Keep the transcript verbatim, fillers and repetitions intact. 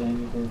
Anything.